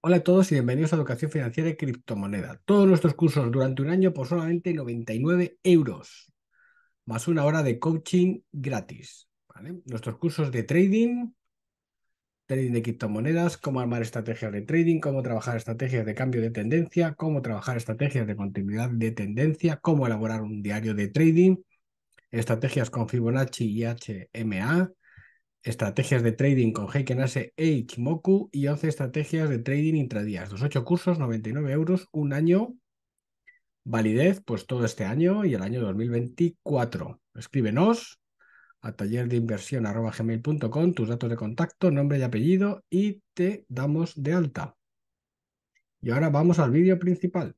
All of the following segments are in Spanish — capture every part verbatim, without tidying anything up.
Hola a todos y bienvenidos a Educación Financiera y Criptomoneda. Todos nuestros cursos durante un año por solamente noventa y nueve euros, más una hora de coaching gratis, ¿vale? Nuestros cursos de trading, trading de criptomonedas, cómo armar estrategias de trading, cómo trabajar estrategias de cambio de tendencia, cómo trabajar estrategias de continuidad de tendencia, cómo elaborar un diario de trading, estrategias con Fibonacci y H M A, estrategias de trading con Heiken Ashi e Ichimoku y once estrategias de trading intradías. Los ocho cursos, noventa y nueve euros, un año, validez, pues todo este año y el año dos mil veinticuatro. Escríbenos a taller de inversión arroba gmail punto com, tus datos de contacto, nombre y apellido y te damos de alta. Y ahora vamos al vídeo principal.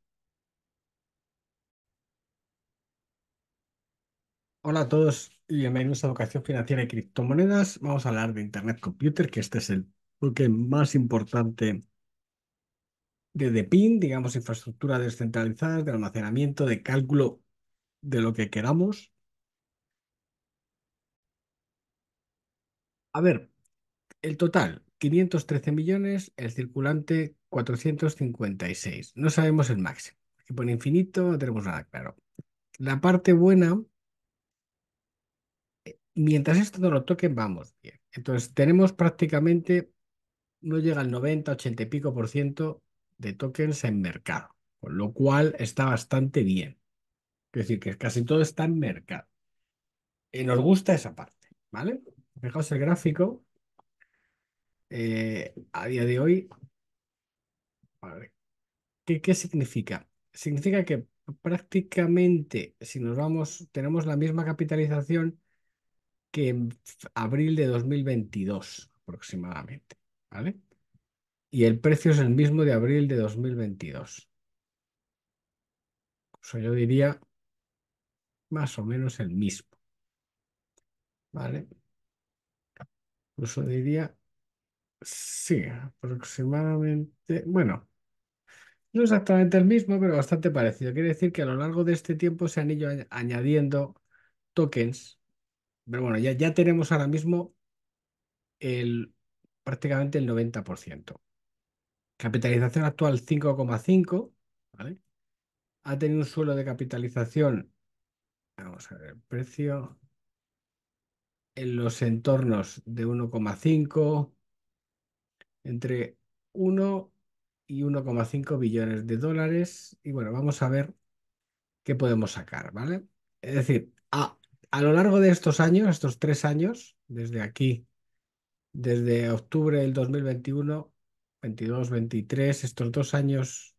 Hola a todos y bienvenidos a Educación Financiera y Criptomonedas. Vamos a hablar de Internet Computer, que este es el bloque más importante de D E P I N, digamos, infraestructura descentralizada, de almacenamiento, de cálculo, de lo que queramos. A ver, el total, quinientos trece millones, el circulante cuatrocientos cincuenta y seis. No sabemos el máximo. Aquí pone infinito, no tenemos nada claro. La parte buena... Mientras esto no lo toquen, vamos bien. Entonces, tenemos prácticamente, no llega al noventa, ochenta y pico por ciento de tokens en mercado, con lo cual está bastante bien. Es decir, que casi todo está en mercado. Y nos gusta esa parte, ¿vale? Fijaos el gráfico. Eh, a día de hoy, vale. ¿Qué, qué significa? Significa que prácticamente, si nos vamos, tenemos la misma capitalización que en abril de dos mil veintidós aproximadamente, ¿vale? Y el precio es el mismo de abril de dos mil veintidós. O sea, yo diría más o menos el mismo, ¿vale? Incluso diría, sí, aproximadamente, bueno, no exactamente el mismo, pero bastante parecido. Quiere decir que a lo largo de este tiempo se han ido añadiendo tokens. Pero bueno, ya, ya tenemos ahora mismo el, prácticamente el noventa por ciento. Capitalización actual cinco coma cinco, ¿vale? Ha tenido un suelo de capitalización, vamos a ver el precio, en los entornos de uno coma cinco, entre uno y uno coma cinco billones de dólares. Y bueno, vamos a ver qué podemos sacar, ¿vale? Es decir, a... A lo largo de estos años, estos tres años, desde aquí, desde octubre del dos mil veintiuno, veintidós, veintitrés, estos dos años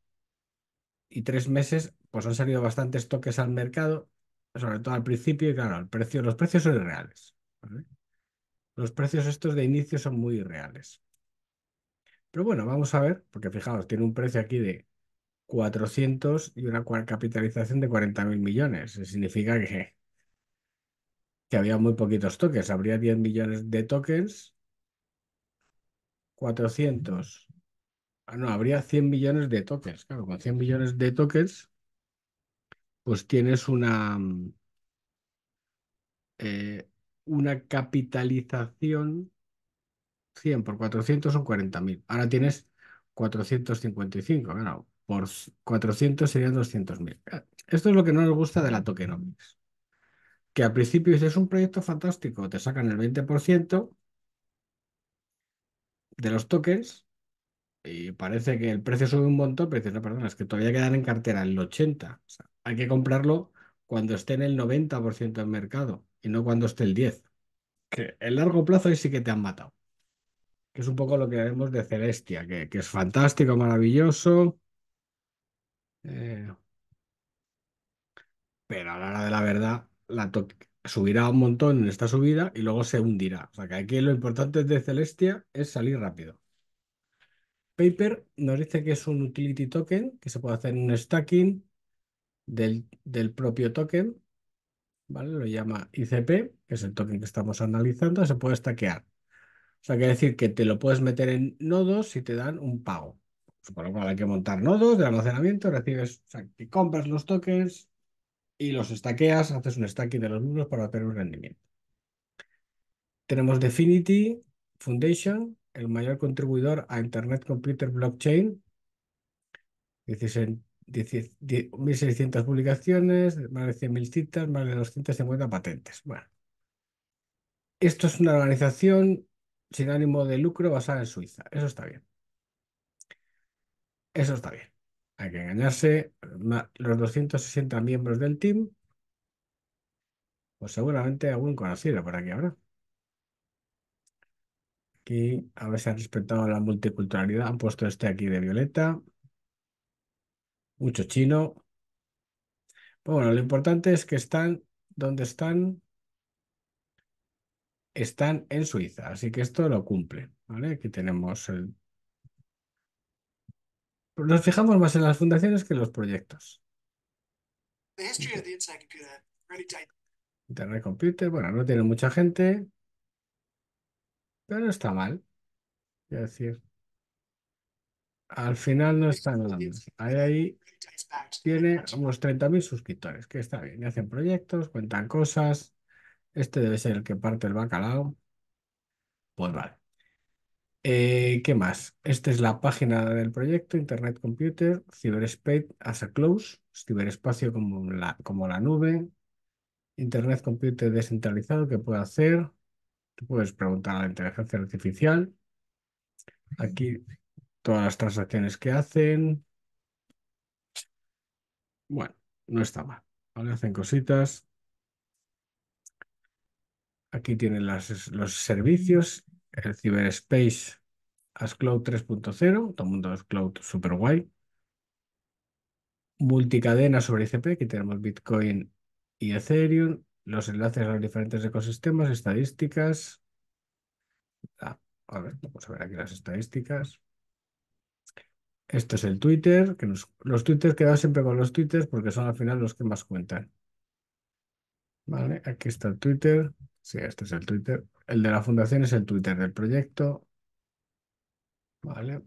y tres meses, pues han salido bastantes toques al mercado, sobre todo al principio, y claro, el precio, los precios son irreales, ¿vale? Los precios estos de inicio son muy irreales. Pero bueno, vamos a ver, porque fijaos, tiene un precio aquí de cuatrocientos y una capitalización de cuarenta mil millones. Eso significa que... que había muy poquitos tokens, habría diez millones de tokens, cuatrocientos, no, habría cien millones de tokens, claro, con cien millones de tokens, pues tienes una, eh, una capitalización, cien por cuatrocientos son cuarenta mil, ahora tienes cuatrocientos cincuenta y cinco, claro, por cuatrocientos serían doscientos mil. Esto es lo que no nos gusta de la tokenomics. Que al principio dices, es un proyecto fantástico, te sacan el veinte por ciento de los tokens y parece que el precio sube un montón, pero dices, no, perdona, es que todavía quedan en cartera el ochenta por ciento. O sea, hay que comprarlo cuando esté en el noventa por ciento del mercado y no cuando esté el diez por ciento. Que en largo plazo ahí sí que te han matado. Que es un poco lo que vemos de Celestia, que, que es fantástico, maravilloso. Eh... Pero a la hora de la verdad... La subirá un montón en esta subida y luego se hundirá. O sea que aquí lo importante de Celestia es salir rápido. Paper nos dice que es un utility token, que se puede hacer un staking del, del propio token, ¿vale? Lo llama I C P, que es el token que estamos analizando, se puede stackear. O sea, quiere decir que te lo puedes meter en nodos y te dan un pago. Por lo cual hay que montar nodos de almacenamiento, recibes, o sea, que compras los tokens... y los stackeas, haces un stacking de los mismos para tener un rendimiento. Tenemos Definity Foundation, el mayor contribuidor a Internet Computer Blockchain, mil seiscientas publicaciones, más de cien mil citas, más de doscientas cincuenta patentes. Bueno, esto es una organización sin ánimo de lucro basada en Suiza. Eso está bien. Eso está bien. Hay que engañarse. Los doscientos sesenta miembros del team, pues seguramente algún conocido por aquí habrá. Aquí, a ver si han respetado la multiculturalidad. Han puesto este aquí de violeta. Mucho chino. Pero bueno, lo importante es que están donde están. Están en Suiza, así que esto lo cumple, ¿vale? Aquí tenemos el... Nos fijamos más en las fundaciones que en los proyectos. Internet Computer, bueno, no tiene mucha gente, pero está mal. Quiero decir, al final no está nada mal. Ahí, ahí tiene unos treinta mil suscriptores, que está bien. Y hacen proyectos, cuentan cosas. Este debe ser el que parte el bacalao. Pues vale. Eh, ¿Qué más? Esta es la página del proyecto, Internet Computer, Cyberspace as a Close, ciberespacio como la, como la nube, Internet Computer descentralizado, ¿qué puede hacer? Tú puedes preguntar a la inteligencia artificial. Aquí todas las transacciones que hacen. Bueno, no está mal. ¿Vale? Hacen cositas. Aquí tienen las, los servicios, el Cyberspace as Cloud tres punto cero, todo el mundo es cloud super guay. Multicadena sobre I C P, aquí tenemos Bitcoin y Ethereum, los enlaces a los diferentes ecosistemas, estadísticas. Ah, a ver, vamos a ver aquí las estadísticas. Esto es el Twitter, que nos, los Twitter quedan siempre con los Twitter porque son al final los que más cuentan. Vale, aquí está el Twitter. Sí, este es el Twitter. El de la fundación es el Twitter del proyecto. Vale.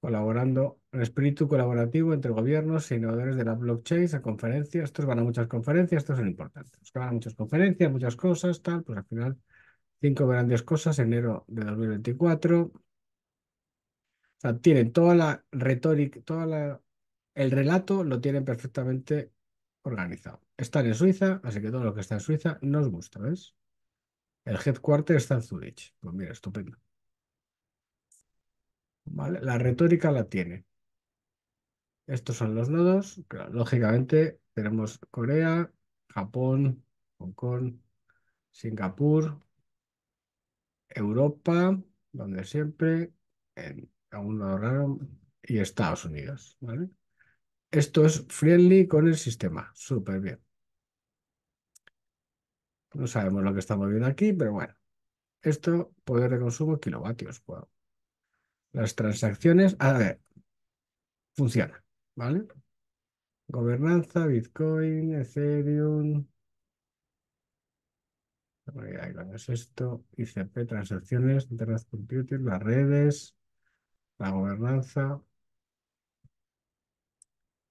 Colaborando. Un espíritu colaborativo entre gobiernos e innovadores de la blockchain a conferencias. Estos van a muchas conferencias, estos son importantes. Los que van a muchas conferencias, muchas cosas, tal. Pues al final, cinco grandes cosas, enero de dos mil veinticuatro. O sea, tienen toda la retórica, toda la... el relato lo tienen perfectamente organizado. Están en Suiza, así que todo lo que está en Suiza nos gusta, ¿ves? El headquarter está en Zurich. Pues mira, estupendo. Vale, la retórica la tiene. Estos son los nodos. Claro, lógicamente tenemos Corea, Japón, Hong Kong, Singapur, Europa, donde siempre, en algún nodo raro, y Estados Unidos, ¿vale? Esto es friendly con el sistema. Súper bien. No sabemos lo que estamos viendo aquí, pero bueno. Esto, poder de consumo, kilovatios. Wow. Las transacciones, a ver, funciona, ¿vale? Gobernanza, Bitcoin, Ethereum. ¿Qué es esto? I C P, transacciones, Internet Computer, las redes, la gobernanza.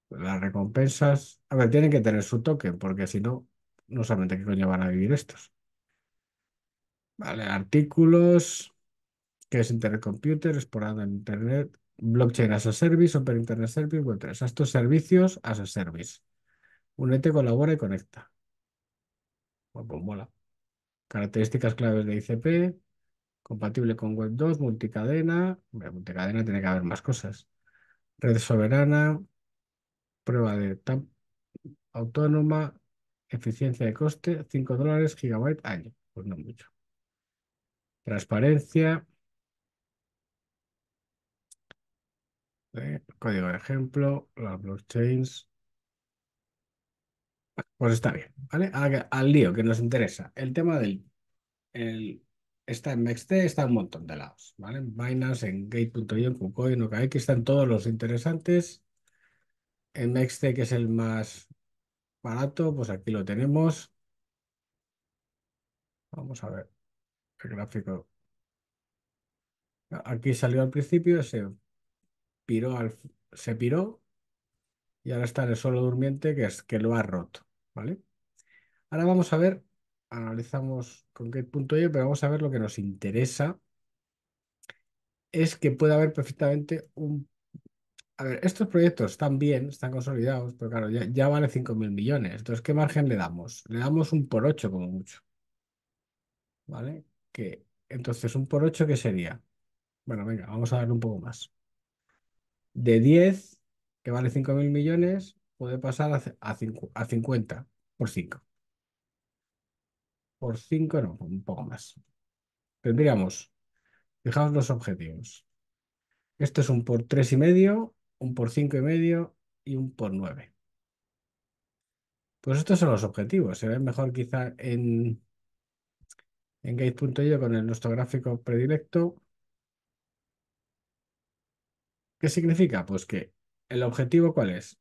Las recompensas... A ver, tienen que tener su token, porque si no, no saben de qué coño van a vivir estos. Vale, artículos... ¿Qué es Internet Computer? Explorando en Internet... Blockchain as a Service, Open Internet Service, web tres. Estos servicios as a Service. Únete, colabora y conecta. Bueno, pues mola. Características claves de I C P. Compatible con web dos, multicadena... Hombre, multicadena tiene que haber más cosas. Red soberana... Prueba de TAM autónoma, eficiencia de coste, cinco dólares, gigabyte año. Pues no mucho. Transparencia. Eh, código de ejemplo, las blockchains. Pues está bien, ¿vale? Al, al lío que nos interesa. El tema del... El, está en M E X C, está en un montón de lados, ¿vale? En Binance, en gate punto i o, en KuCoin, O K X, están todos los interesantes. En M E X C, que es el más barato, pues aquí lo tenemos. Vamos a ver el gráfico. Aquí salió al principio, se piró, al, se piró y ahora está en el suelo durmiente que, es, que lo ha roto, ¿vale? Ahora vamos a ver analizamos con gate punto i o, pero vamos a ver lo que nos interesa. Es que puede haber perfectamente un... A ver, estos proyectos están bien, están consolidados, pero claro, ya, ya vale cinco mil millones. Entonces, ¿qué margen le damos? Le damos un por ocho como mucho. ¿Vale? Que, entonces, un por ocho, ¿qué sería? Bueno, venga, vamos a darle un poco más. De diez, que vale cinco mil millones, puede pasar a, a, a cincuenta por cinco. Por cinco, no, un poco más. Tendríamos, fijaos los objetivos. Esto es un por tres y medio, un por cinco y medio y un por nueve. Pues estos son los objetivos. Se ven mejor quizá en, en gate punto i o con el, nuestro gráfico predilecto. ¿Qué significa? Pues que el objetivo, ¿cuál es?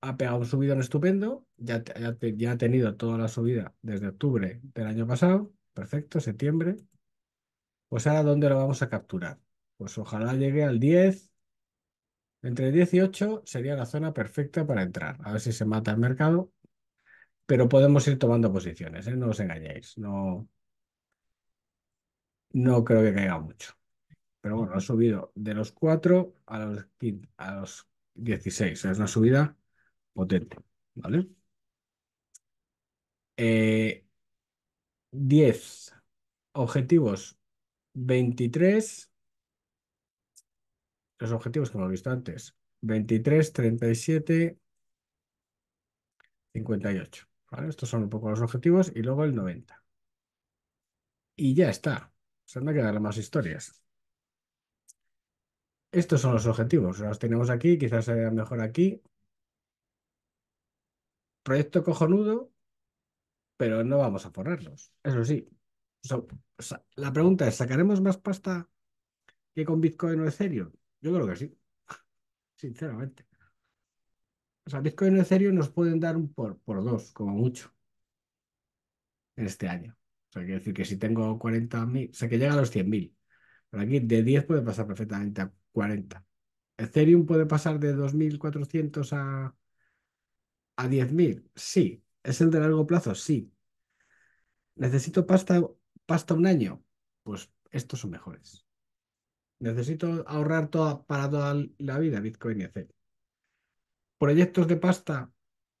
Ha pegado un subidón estupendo, ya, ya, ya ha tenido toda la subida desde octubre del año pasado, perfecto, septiembre. Pues ahora, ¿dónde lo vamos a capturar? Pues ojalá llegue al diez. Entre diez y ocho sería la zona perfecta para entrar. A ver si se mata el mercado. Pero podemos ir tomando posiciones, ¿eh? No os engañéis. No, no creo que caiga mucho. Pero bueno, ha subido de los cuatro a los, quince, a los dieciséis. Es una subida potente, ¿vale? Eh, diez. Objetivos veintitrés. Los objetivos que hemos visto antes, veintitrés, treinta y siete, cincuenta y ocho. ¿Vale? Estos son un poco los objetivos y luego el noventa. Y ya está. Se me quedan más historias. Estos son los objetivos. Los tenemos aquí, quizás sea mejor aquí. Proyecto cojonudo, pero no vamos a forrarlos. Eso sí. So, o sea, la pregunta es, ¿sacaremos más pasta que con Bitcoin o Ethereum? Yo creo que sí, sinceramente. O sea, Bitcoin y Ethereum nos pueden dar un por, por dos, como mucho, en este año. O sea, quiere decir que si tengo cuarenta mil, o sea, que llega a los cien mil. Pero aquí de diez puede pasar perfectamente a cuarenta. ¿Ethereum puede pasar de dos mil cuatrocientos a, a diez mil? Sí. ¿Es el de largo plazo? Sí. ¿Necesito pasta, pasta un año? Pues estos son mejores. Necesito ahorrar toda, para toda la vida, Bitcoin y Ethereum. Proyectos de pasta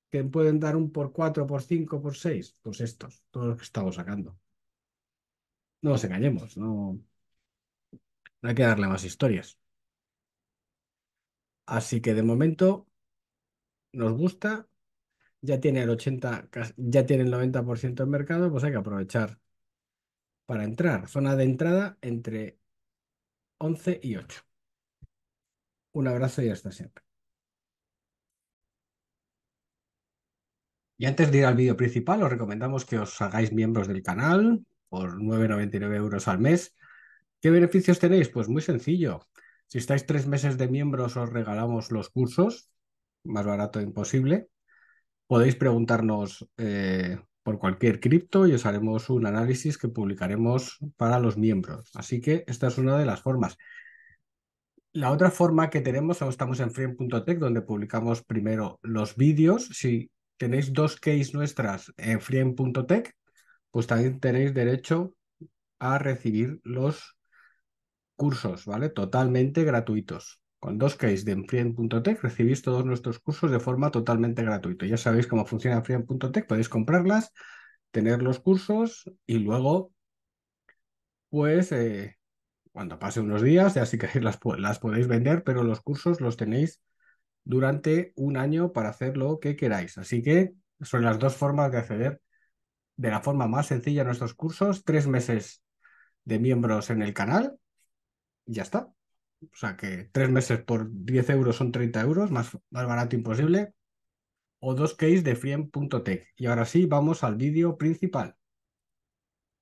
que pueden dar un por cuatro, por cinco, por seis, pues estos, todos los que estamos sacando. No nos engañemos, no, no hay que darle más historias. Así que de momento nos gusta, ya tiene el ochenta, ya tiene el noventa por ciento del mercado, pues hay que aprovechar para entrar. Zona de entrada entre once y ocho. Un abrazo y hasta siempre. Y antes de ir al vídeo principal, os recomendamos que os hagáis miembros del canal por nueve con noventa y nueve euros al mes. ¿Qué beneficios tenéis? Pues muy sencillo. Si estáis tres meses de miembros, os regalamos los cursos, más barato imposible. Podéis preguntarnos eh, por cualquier cripto y os haremos un análisis que publicaremos para los miembros. Así que esta es una de las formas. La otra forma que tenemos, estamos en friend punto tech, donde publicamos primero los vídeos. Si tenéis dos keys nuestras en friend punto tech, pues también tenéis derecho a recibir los cursos, ¿vale? Totalmente gratuitos. Con dos keys de friend punto tech recibís todos nuestros cursos de forma totalmente gratuita. Ya sabéis cómo funciona friend punto tech, podéis comprarlas, tener los cursos y luego, pues, eh, cuando pase unos días, ya sí que las, las podéis vender, pero los cursos los tenéis durante un año para hacer lo que queráis. Así que son las dos formas de acceder de la forma más sencilla a nuestros cursos. Tres meses de miembros en el canal y ya está. O sea que tres meses por diez euros son treinta euros, más, más barato imposible. O dos keys de friend punto tech. Y ahora sí, vamos al vídeo principal.